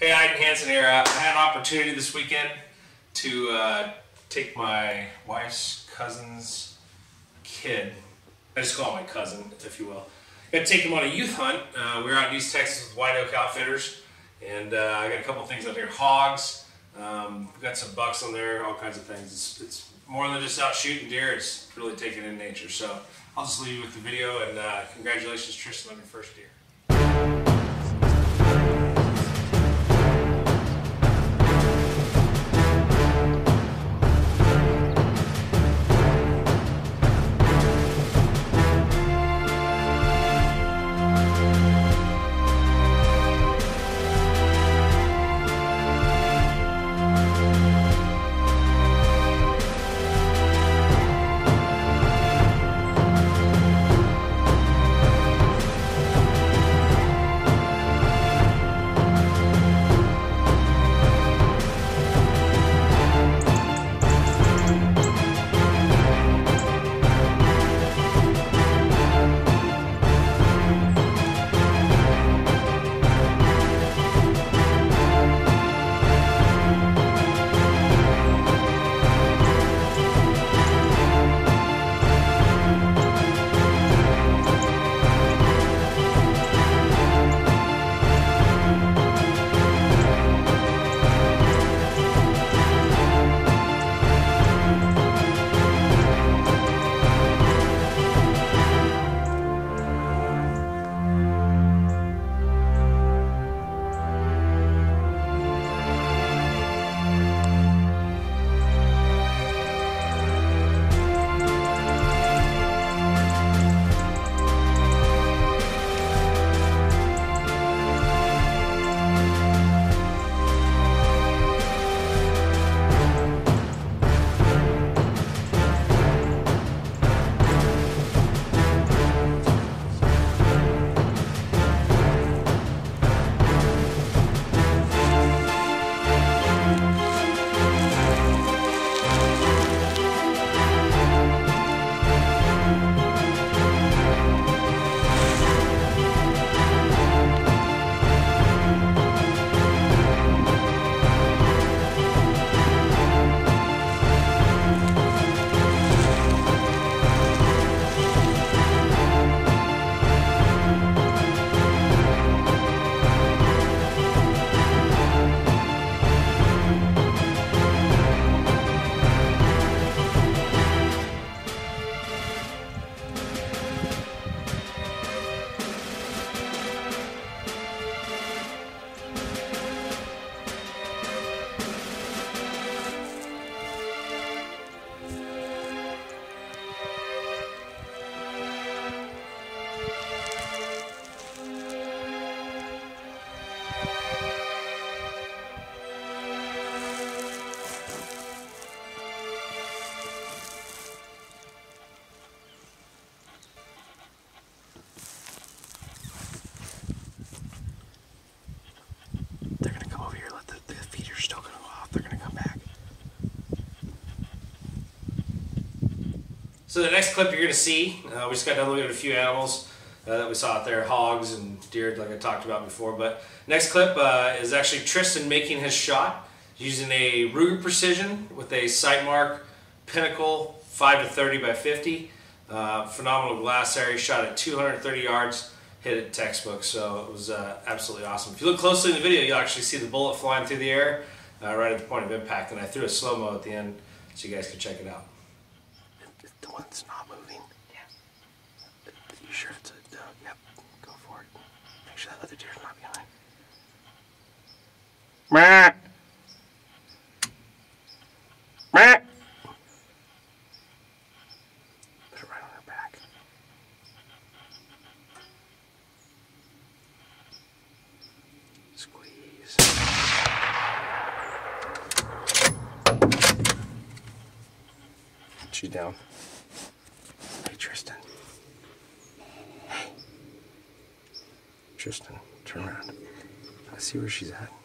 Hey, Iden Hansen here. I had an opportunity this weekend to take my wife's cousin's kid. I just call him my cousin, if you will. I got to take him on a youth hunt. We were out in East Texas with White Oak Outfitters, and I got a couple things out there. Hogs, we've got some bucks on there, all kinds of things. It's more than just out shooting deer. It's really taking in nature. So I'll just leave you with the video, and congratulations, Trystan, on your first deer. So the next clip you're going to see, we just got done looking at a few animals that we saw out there, hogs and deer like I talked about before. But next clip is actually Trystan making his shot using a Ruger Precision with a Sightmark Pinnacle 5-30 by 50. Phenomenal glass area, shot at 230 yards, hit it textbook. So it was absolutely awesome. If you look closely in the video, you'll actually see the bullet flying through the air right at the point of impact. And I threw a slow-mo at the end so you guys can check it out. The one that's not moving. Yeah. You sure it's a dog? Yep. Go for it. Make sure that other deer's not behind. Meh. Meh. Put it right on her back. Squeeze. She's down. Hey, Trystan. Hey. Trystan, turn around. I see where she's at.